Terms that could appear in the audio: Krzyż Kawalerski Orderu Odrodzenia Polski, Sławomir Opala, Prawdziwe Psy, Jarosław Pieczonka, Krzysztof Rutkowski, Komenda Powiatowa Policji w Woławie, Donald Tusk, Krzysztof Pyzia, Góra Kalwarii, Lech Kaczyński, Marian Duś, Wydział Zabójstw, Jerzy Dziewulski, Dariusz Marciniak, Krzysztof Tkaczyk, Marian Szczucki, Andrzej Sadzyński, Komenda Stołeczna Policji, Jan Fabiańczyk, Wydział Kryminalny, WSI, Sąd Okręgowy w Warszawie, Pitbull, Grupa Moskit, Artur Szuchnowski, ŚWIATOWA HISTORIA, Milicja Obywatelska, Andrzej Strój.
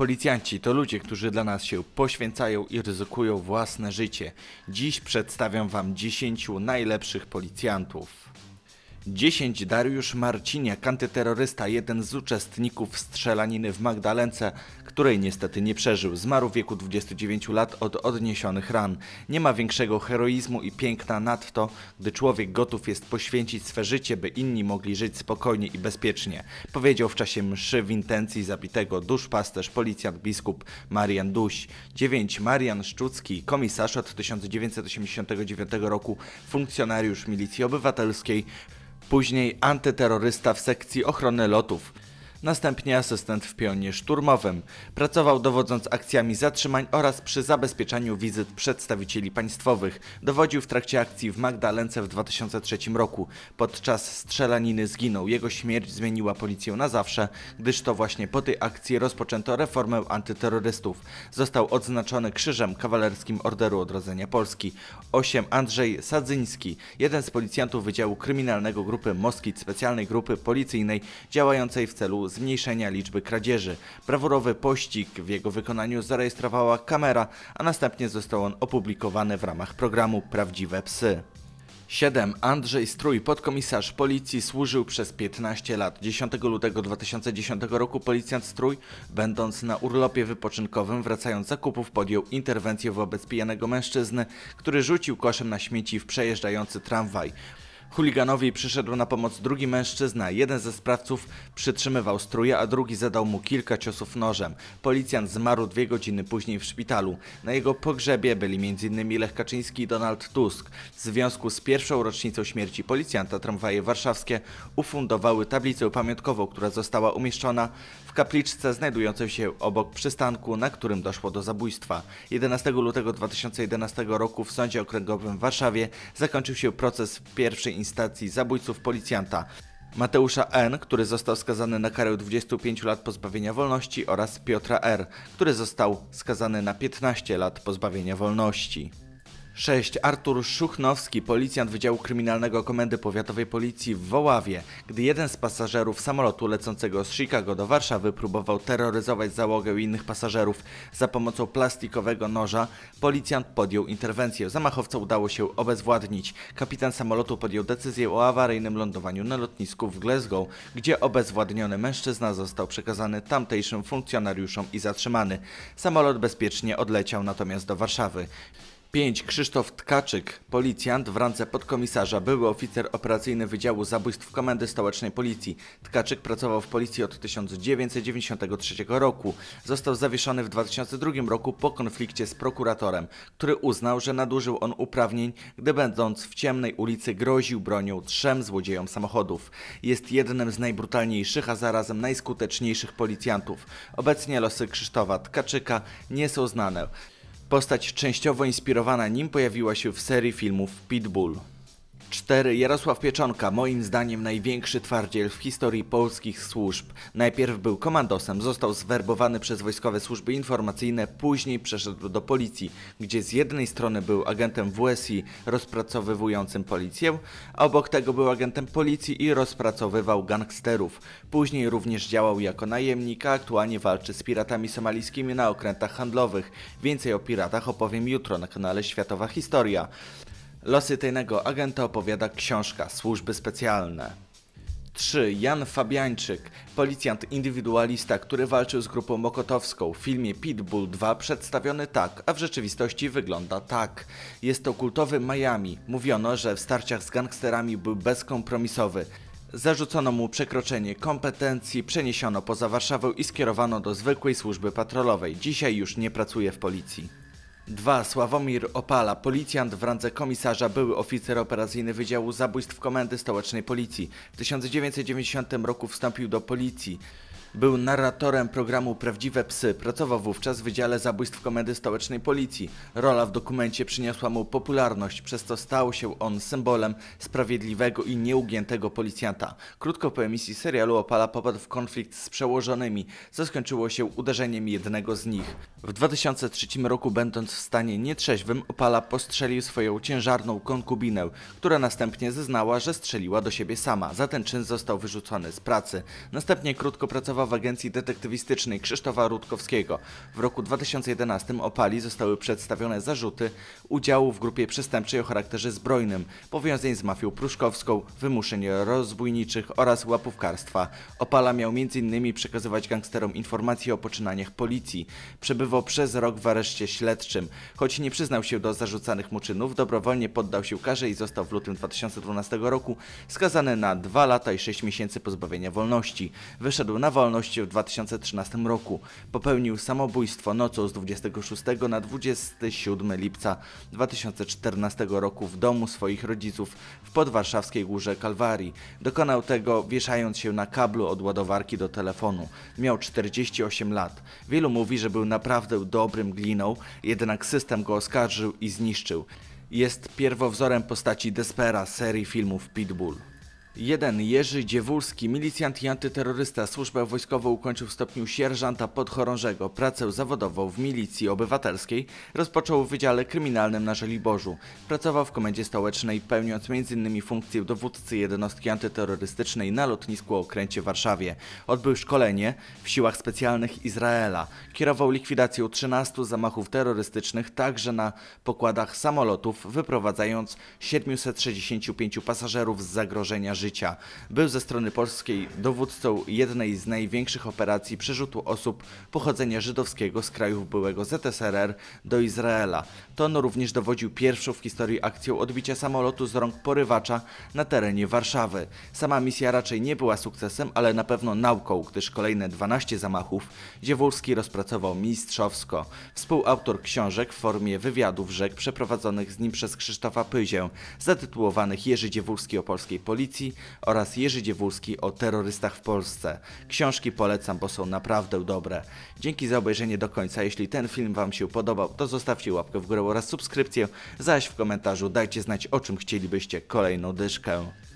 Policjanci to ludzie, którzy dla nas się poświęcają i ryzykują własne życie. Dziś przedstawiam wam 10 najlepszych policjantów. 10. Dariusz Marciniak, antyterrorysta, jeden z uczestników strzelaniny w Magdalence, której niestety nie przeżył. Zmarł w wieku 29 lat od odniesionych ran. Nie ma większego heroizmu i piękna nadto, gdy człowiek gotów jest poświęcić swe życie, by inni mogli żyć spokojnie i bezpiecznie. Powiedział w czasie mszy w intencji zabitego duszpasterz, policjant, biskup Marian Duś. 9. Marian Szczucki, komisarz od 1989 roku, funkcjonariusz Milicji Obywatelskiej, później antyterrorysta w sekcji ochrony lotów. Następnie asystent w pionie szturmowym. Pracował dowodząc akcjami zatrzymań oraz przy zabezpieczaniu wizyt przedstawicieli państwowych. Dowodził w trakcie akcji w Magdalence w 2003 roku. Podczas strzelaniny zginął. Jego śmierć zmieniła policję na zawsze, gdyż to właśnie po tej akcji rozpoczęto reformę antyterrorystów. Został odznaczony Krzyżem Kawalerskim Orderu Odrodzenia Polski. 8. Andrzej Sadzyński, jeden z policjantów Wydziału Kryminalnego Grupy Moskit, specjalnej grupy policyjnej działającej w celu zmniejszenia liczby kradzieży. Brawurowy pościg w jego wykonaniu zarejestrowała kamera, a następnie został on opublikowany w ramach programu Prawdziwe Psy. 7. Andrzej Strój, podkomisarz policji, służył przez 15 lat. 10 lutego 2010 roku policjant Strój, będąc na urlopie wypoczynkowym, wracając z zakupów, podjął interwencję wobec pijanego mężczyzny, który rzucił koszem na śmieci w przejeżdżający tramwaj. Chuliganowi przyszedł na pomoc drugi mężczyzna. Jeden ze sprawców przytrzymywał Strója, a drugi zadał mu kilka ciosów nożem. Policjant zmarł 2 godziny później w szpitalu. Na jego pogrzebie byli m.in. Lech Kaczyński i Donald Tusk. W związku z pierwszą rocznicą śmierci policjanta tramwaje warszawskie ufundowały tablicę pamiątkową, która została umieszczona w kapliczce znajdującej się obok przystanku, na którym doszło do zabójstwa. 11 lutego 2011 roku w Sądzie Okręgowym w Warszawie zakończył się proces pierwszej instancji zabójców policjanta Mateusza N., który został skazany na karę 25 lat pozbawienia wolności, oraz Piotra R., który został skazany na 15 lat pozbawienia wolności. 6. Artur Szuchnowski, policjant Wydziału Kryminalnego Komendy Powiatowej Policji w Woławie. Gdy jeden z pasażerów samolotu lecącego z Chicago do Warszawy próbował terroryzować załogę i innych pasażerów za pomocą plastikowego noża, policjant podjął interwencję. Zamachowca udało się obezwładnić. Kapitan samolotu podjął decyzję o awaryjnym lądowaniu na lotnisku w Glasgow, gdzie obezwładniony mężczyzna został przekazany tamtejszym funkcjonariuszom i zatrzymany. Samolot bezpiecznie odleciał natomiast do Warszawy. 5. Krzysztof Tkaczyk, policjant w randze podkomisarza, były oficer operacyjny Wydziału Zabójstw Komendy Stołecznej Policji. Tkaczyk pracował w policji od 1993 roku. Został zawieszony w 2002 roku po konflikcie z prokuratorem, który uznał, że nadużył on uprawnień, gdy będąc w ciemnej ulicy groził bronią 3 złodziejom samochodów. Jest jednym z najbrutalniejszych, a zarazem najskuteczniejszych policjantów. Obecnie losy Krzysztofa Tkaczyka nie są znane. Postać częściowo inspirowana nim pojawiła się w serii filmów Pitbull. 4. Jarosław Pieczonka, moim zdaniem największy twardziel w historii polskich służb. Najpierw był komandosem, został zwerbowany przez wojskowe służby informacyjne, później przeszedł do policji, gdzie z jednej strony był agentem WSI rozpracowywującym policję, a obok tego był agentem policji i rozpracowywał gangsterów. Później również działał jako najemnik, a aktualnie walczy z piratami somalijskimi na okrętach handlowych. Więcej o piratach opowiem jutro na kanale Światowa Historia. Losy tajnego agenta opowiada książka Służby Specjalne. 3. Jan Fabiańczyk, policjant indywidualista, który walczył z grupą mokotowską. W filmie Pitbull 2 przedstawiony tak, a w rzeczywistości wygląda tak. Jest to kultowy Miami. Mówiono, że w starciach z gangsterami był bezkompromisowy. Zarzucono mu przekroczenie kompetencji, przeniesiono poza Warszawę i skierowano do zwykłej służby patrolowej. Dzisiaj już nie pracuje w policji. 2. Sławomir Opala, policjant w randze komisarza, były oficer operacyjny Wydziału Zabójstw Komendy Stołecznej Policji. W 1990 roku wstąpił do policji. Był narratorem programu Prawdziwe Psy. Pracował wówczas w Wydziale Zabójstw Komendy Stołecznej Policji. Rola w dokumencie przyniosła mu popularność, przez co stał się on symbolem sprawiedliwego i nieugiętego policjanta. Krótko po emisji serialu Opala popadł w konflikt z przełożonymi, co skończyło się uderzeniem jednego z nich. W 2003 roku, będąc w stanie nietrzeźwym, Opala postrzelił swoją ciężarną konkubinę, która następnie zeznała, że strzeliła do siebie sama. Za ten czyn został wyrzucony z pracy. Następnie krótko pracował pracował w agencji detektywistycznej Krzysztofa Rutkowskiego. W roku 2011 Opali zostały przedstawione zarzuty udziału w grupie przestępczej o charakterze zbrojnym, powiązań z mafią pruszkowską, wymuszeń rozbójniczych oraz łapówkarstwa. Opala miał m.in. przekazywać gangsterom informacje o poczynaniach policji. Przebywał przez rok w areszcie śledczym. Choć nie przyznał się do zarzucanych mu czynów, dobrowolnie poddał się karze i został w lutym 2012 roku skazany na 2 lata i 6 miesięcy pozbawienia wolności. Wyszedł na wolność w 2013 roku. Popełnił samobójstwo nocą z 26 na 27 lipca 2014 roku w domu swoich rodziców w podwarszawskiej Górze Kalwarii. Dokonał tego, wieszając się na kablu od ładowarki do telefonu. Miał 48 lat. Wielu mówi, że był naprawdę dobrym gliną, jednak system go oskarżył i zniszczył. Jest pierwowzorem postaci Despera z serii filmów Pitbull. 1. Jerzy Dziewulski, milicjant i antyterrorysta, służbę wojskową ukończył w stopniu sierżanta podchorążego. Pracę zawodową w Milicji Obywatelskiej rozpoczął w Wydziale Kryminalnym na Żoliborzu. Pracował w Komendzie Stołecznej, pełniąc m.in. funkcję dowódcy jednostki antyterrorystycznej na lotnisku Okręcie w Warszawie. Odbył szkolenie w siłach specjalnych Izraela. Kierował likwidacją 13 zamachów terrorystycznych, także na pokładach samolotów, wyprowadzając 765 pasażerów z zagrożenia życia. Był ze strony polskiej dowódcą jednej z największych operacji przerzutu osób pochodzenia żydowskiego z krajów byłego ZSRR do Izraela. To on również dowodził pierwszą w historii akcją odbicia samolotu z rąk porywacza na terenie Warszawy. Sama misja raczej nie była sukcesem, ale na pewno nauką, gdyż kolejne 12 zamachów Dziewulski rozpracował mistrzowsko. Współautor książek w formie wywiadów rzek przeprowadzonych z nim przez Krzysztofa Pyzię, zatytułowanych Jerzy Dziewulski o polskiej policji oraz Jerzy Dziewulski o terrorystach w Polsce. Książki polecam, bo są naprawdę dobre. Dzięki za obejrzenie do końca. Jeśli ten film Wam się podobał, to zostawcie łapkę w górę oraz subskrypcję, zaś w komentarzu dajcie znać, o czym chcielibyście kolejną dyszkę.